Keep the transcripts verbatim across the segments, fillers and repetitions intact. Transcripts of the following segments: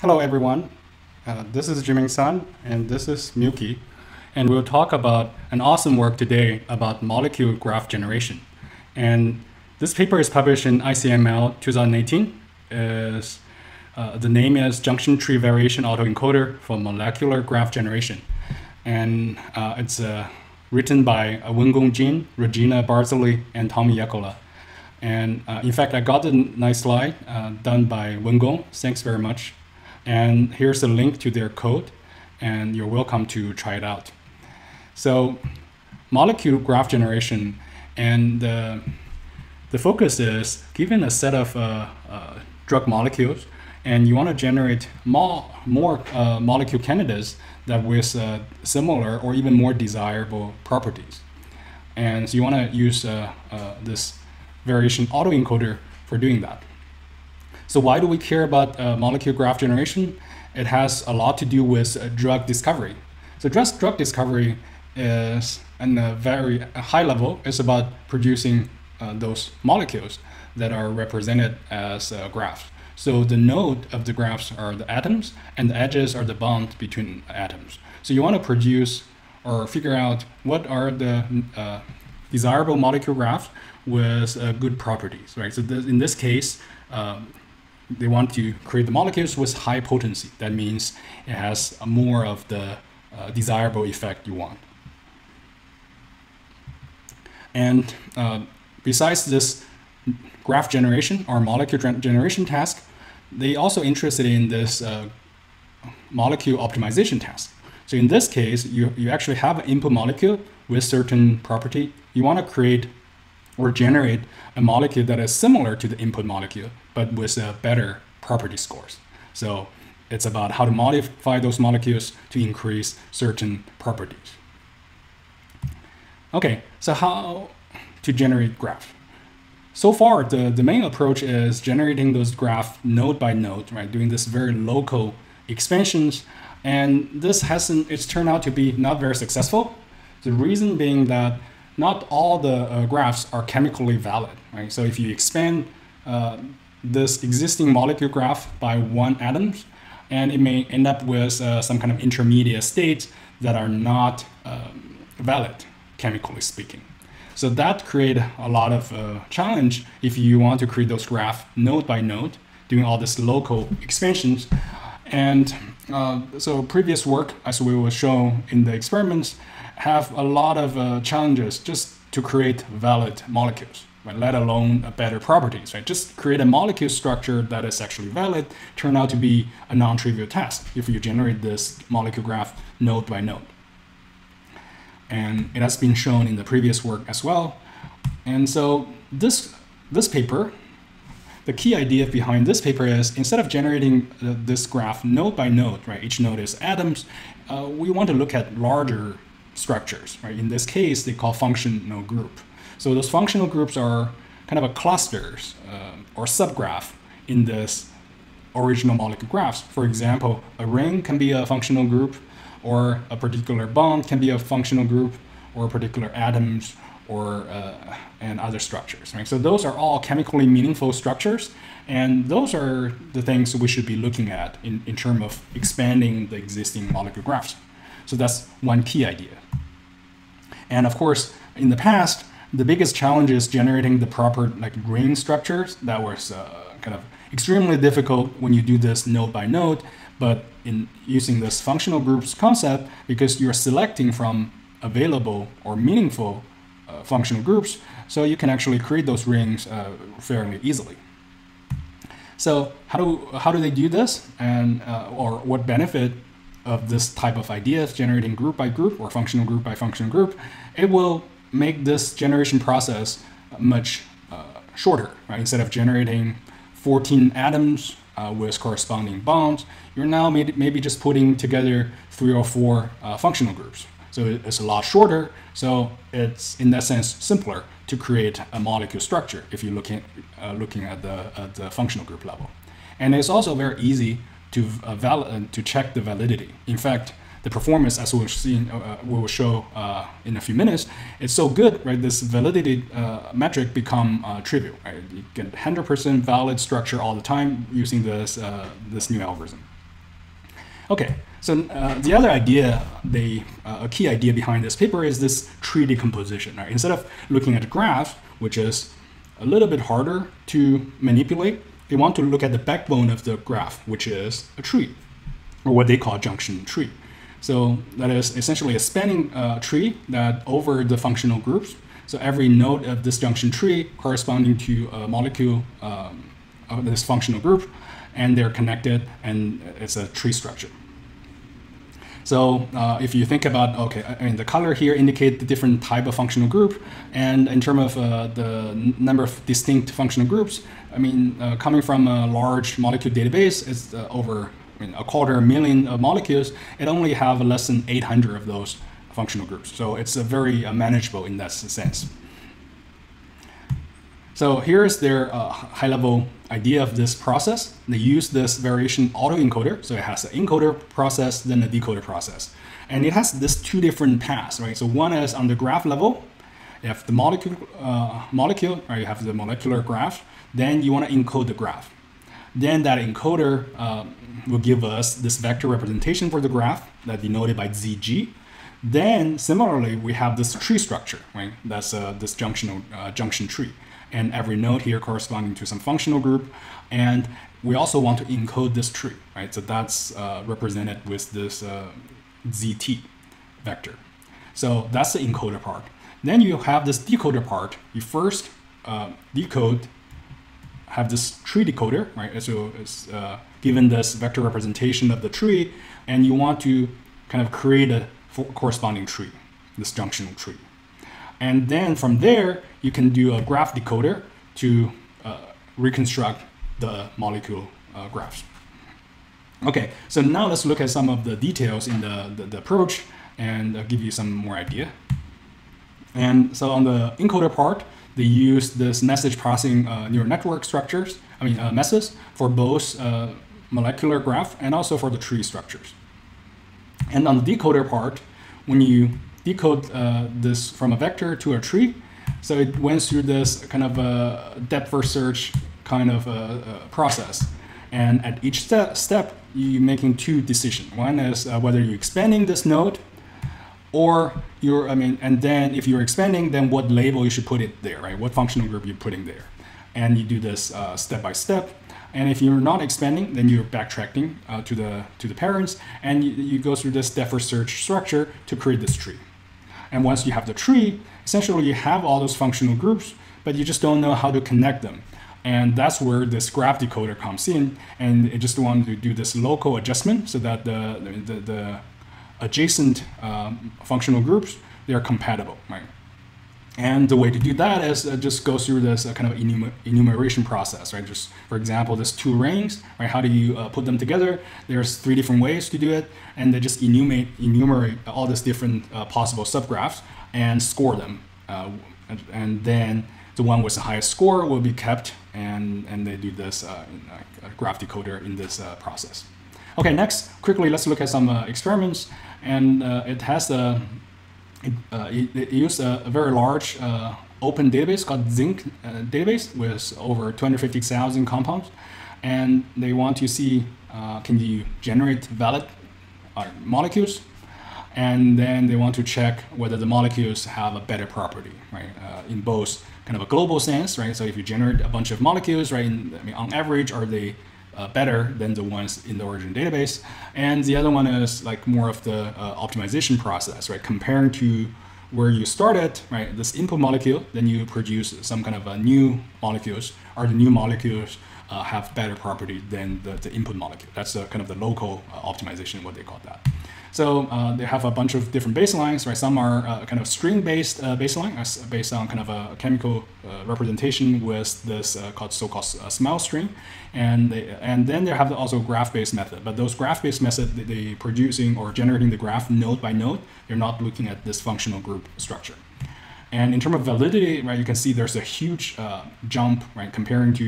Hello everyone, uh, this is Jimin-san and this is Miyuki, and we'll talk about an awesome work today about molecule graph generation. And this paper is published in I C M L twenty eighteen. Is, uh, the name is Junction Tree Variation Autoencoder for Molecular Graph Generation. And uh, it's uh, written by uh, Wen Gong Jin, Regina Barzilay, and Tommy Yekola. And uh, in fact, I got a nice slide uh, done by Wen Gong. Thanks very much. And here's a link to their code, and you're welcome to try it out. So molecule graph generation, and uh, the focus is given a set of uh, uh, drug molecules, and you want to generate more, more uh, molecule candidates that with uh, similar or even more desirable properties. And so you want to use uh, uh, this variation autoencoder for doing that. So why do we care about uh, molecule graph generation? It has a lot to do with uh, drug discovery. So just drug discovery is, on a very high level, is about producing uh, those molecules that are represented as uh, graphs. So the node of the graphs are the atoms, and the edges are the bond between atoms. So you want to produce or figure out what are the uh, desirable molecule graphs with uh, good properties, right? So th in this case, um, they want to create the molecules with high potency. That means it has more of the uh, desirable effect you want. And uh, besides this graph generation or molecule generation task, they also interested in this uh, molecule optimization task. So in this case, you, you actually have an input molecule with certain property. You want to create or generate a molecule that is similar to the input molecule, but with a better property scores. So it's about how to modify those molecules to increase certain properties. Okay, so how to generate graph? So far, the, the main approach is generating those graph node by node, right? Doing this very local expansions. And this hasn't, it's turned out to be not very successful. The reason being that not all the uh, graphs are chemically valid, right? So if you expand uh, this existing molecule graph by one atom, and it may end up with uh, some kind of intermediate states that are not um, valid, chemically speaking. So that creates a lot of uh, challenge if you want to create those graphs node by node, doing all this local expansions. And uh, so previous work, as we will show in the experiments, have a lot of uh, challenges just to create valid molecules, right? Let alone uh, better properties, right? Just create a molecule structure that is actually valid turned out to be a non-trivial task if you generate this molecule graph node by node. And it has been shown in the previous work as well. And so this, this paper, the key idea behind this paper is instead of generating uh, this graph node by node, right? Each node is atoms. Uh, we want to look at larger structures, right? In this case, they call functional group. So those functional groups are kind of a clusters uh, or subgraph in this original molecule graphs. For example, a ring can be a functional group, or a particular bond can be a functional group, or particular atoms, or uh, and other structures, right? So those are all chemically meaningful structures, and those are the things we should be looking at in, in terms of expanding the existing molecule graphs. So that's one key idea. And of course, in the past, the biggest challenge is generating the proper like ring structures. That was uh, kind of extremely difficult when you do this node by node, but in using this functional groups concept, because you're selecting from available or meaningful Uh, functional groups, so you can actually create those rings uh, fairly easily. So how do how do they do this, and uh, or what benefit of this type of idea of generating group by group or functional group by functional group? It will make this generation process much uh, shorter, right? Instead of generating fourteen atoms uh, with corresponding bonds, you're now maybe, maybe just putting together three or four uh, functional groups. So it's a lot shorter, so it's in that sense simpler to create a molecule structure if you're looking, uh, looking at, the, at the functional group level. And it's also very easy to, uh, val to check the validity. In fact, the performance, as we'll see, uh, we will show uh, in a few minutes, it's so good, right? This validity uh, metric become uh, trivial, right? You get one hundred percent valid structure all the time using this, uh, this new algorithm. Okay, so uh, the other idea, they, uh, a key idea behind this paper is this tree decomposition. Right? Instead of looking at a graph, which is a little bit harder to manipulate, they want to look at the backbone of the graph, which is a tree, or what they call junction tree. So that is essentially a spanning uh, tree that over the functional groups. So every node of this junction tree corresponding to a molecule um, of this functional group, and they're connected, and it's a tree structure. So uh, if you think about, okay, I mean, the color here indicate the different type of functional group, and in terms of uh, the number of distinct functional groups, I mean, uh, coming from a large molecule database, it's uh, over I mean, a quarter million of molecules, it only have less than eight hundred of those functional groups. So it's a very uh, manageable in that sense. So here's their uh, high-level idea of this process. They use this variation autoencoder. So it has an encoder process, then a decoder process. And it has this two different paths, right? So one is on the graph level. You have the molecule, uh, molecule or you have the molecular graph. Then you want to encode the graph. Then that encoder uh, will give us this vector representation for the graph that denoted by Z G. Then similarly, we have this tree structure, right? That's uh, this junctional uh, junction tree. And every node here corresponding to some functional group. And we also want to encode this tree, right? So that's uh, represented with this uh, Z T vector. So that's the encoder part. Then you have this decoder part. You first uh, decode, have this tree decoder, right? So it's uh, given this vector representation of the tree, and you want to kind of create a corresponding tree, this junctional tree. And then from there, you can do a graph decoder to uh, reconstruct the molecule uh, graphs. Okay, so now let's look at some of the details in the, the, the approach, and I'll give you some more idea. And so on the encoder part, they use this message processing uh, neural network structures, I mean uh, meshes, for both uh, molecular graph and also for the tree structures. And on the decoder part, when you decode uh, this from a vector to a tree, so it went through this kind of a depth first search kind of a, a process. And at each ste step, you're making two decisions. One is uh, whether you're expanding this node, or you're, I mean, and then if you're expanding, then what label you should put it there, right? What functional group you're putting there. And you do this uh, step by step. And if you're not expanding, then you're backtracking uh, to the to the parents, and you, you go through this depth first search structure to create this tree. And once you have the tree, essentially you have all those functional groups, but you just don't know how to connect them. And that's where this graph decoder comes in, and it just wanted to do this local adjustment so that the, the, the adjacent um, functional groups, they are compatible, right? And the way to do that is uh, just go through this uh, kind of enumer enumeration process, right? Just, for example, there's two rings, right? How do you uh, put them together? There's three different ways to do it. And they just enumerate, enumerate all these different uh, possible subgraphs and score them. Uh, and, and then the one with the highest score will be kept. And, and they do this uh, in, uh, graph decoder in this uh, process. Okay, next, quickly, let's look at some uh, experiments. And uh, it has a... It, uh, it, it used a, a very large uh, open database called Zinc uh, database with over two hundred fifty thousand compounds, and they want to see uh, can you generate valid uh, molecules, and then they want to check whether the molecules have a better property, right? Uh, in both kind of a global sense, right? So if you generate a bunch of molecules, right? In, I mean, on average, are they Uh, better than the ones in the origin database? And the other one is like more of the uh, optimization process, right? Comparing to where you started, right? This input molecule, then you produce some kind of a new molecules. Are the new molecules uh, have better property than the, the input molecule? That's uh, kind of the local uh, optimization, what they call that. So uh, they have a bunch of different baselines, right? Some are uh, kind of string-based uh, baseline, uh, based on kind of a chemical uh, representation with this uh, called so-called uh, SMILES string, and they, and then they have also graph-based method. But those graph-based method, they, they producing or generating the graph node by node. They're not looking at this functional group structure. And in terms of validity, right? You can see there's a huge uh, jump, right? Comparing to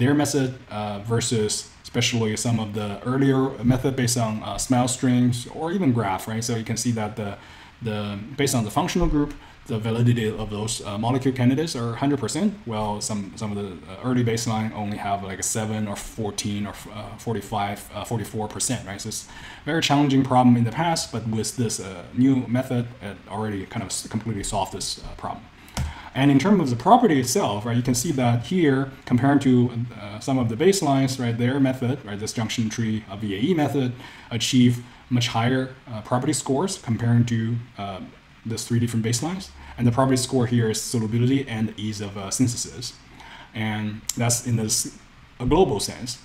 their method uh, versus especially some of the earlier method based on uh, SMILES strings or even graph, right? So you can see that the, the based on the functional group, the validity of those uh, molecule candidates are one hundred percent, well, some some of the early baseline only have like a seven or fourteen or uh, forty-five, uh, forty-four percent, right? So it's a very challenging problem in the past, but with this uh, new method, it already kind of completely solved this uh, problem. And in terms of the property itself, right, you can see that here, compared to uh, some of the baselines, right, their method, right, this junction tree uh, V A E method, achieve much higher uh, property scores compared to uh, these three different baselines. And the property score here is solubility and ease of uh, synthesis. And that's in this a global sense.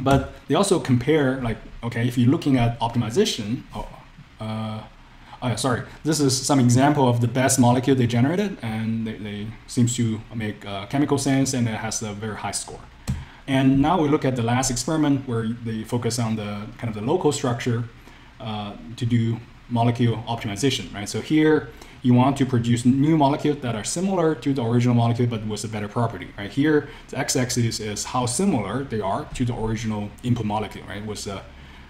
But they also compare, like, okay, if you're looking at optimization, oh, uh, oh, sorry, this is some example of the best molecule they generated, and they, they seems to make uh, chemical sense, and it has a very high score. And now we look at the last experiment where they focus on the kind of the local structure uh, to do molecule optimization, right? So here you want to produce new molecules that are similar to the original molecule, but with a better property, right? Here, the x-axis is how similar they are to the original input molecule, right? With uh,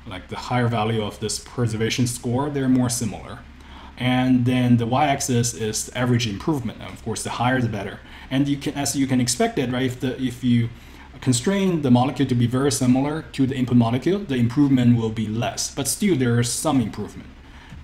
like the higher value of this preservation score, they're more similar. And then the y-axis is the average improvement. And of course, the higher, the better. And you can, as you can expect it, right? If the, if you constrain the molecule to be very similar to the input molecule, the improvement will be less, but still there is some improvement.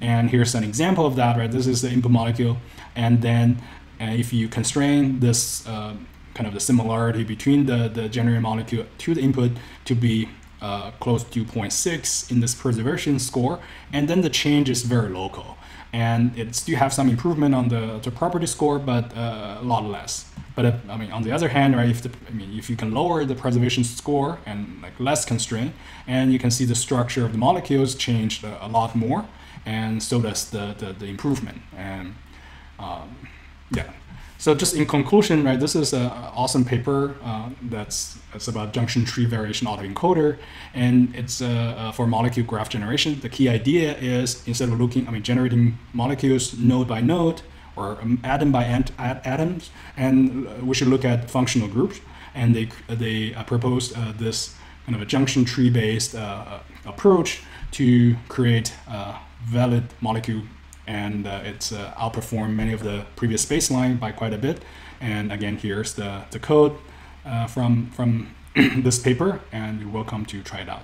And here's an example of that, right? This is the input molecule. And then uh, if you constrain this uh, kind of the similarity between the, the generated molecule to the input to be uh, close to zero point six in this preservation score, and then the change is very local. And it still have some improvement on the, the property score, but uh, a lot less. But uh, I mean, on the other hand, right? If the, I mean, if you can lower the preservation score and like less constraint, and you can see the structure of the molecules changed uh, a lot more, and so does the the, the improvement. And um, yeah, so just in conclusion, right? This is an awesome paper uh, that's it's about junction tree variation autoencoder, and it's uh, uh, for molecule graph generation. The key idea is instead of looking, I mean, generating molecules node by node or atom by ant, ad, atoms, and we should look at functional groups. And they they uh, proposed uh, this kind of a junction tree based uh, approach to create Uh, valid molecule, and uh, it's uh, outperformed many of the previous baseline by quite a bit. And again, here's the, the code uh, from, from this paper, and you're welcome to try it out.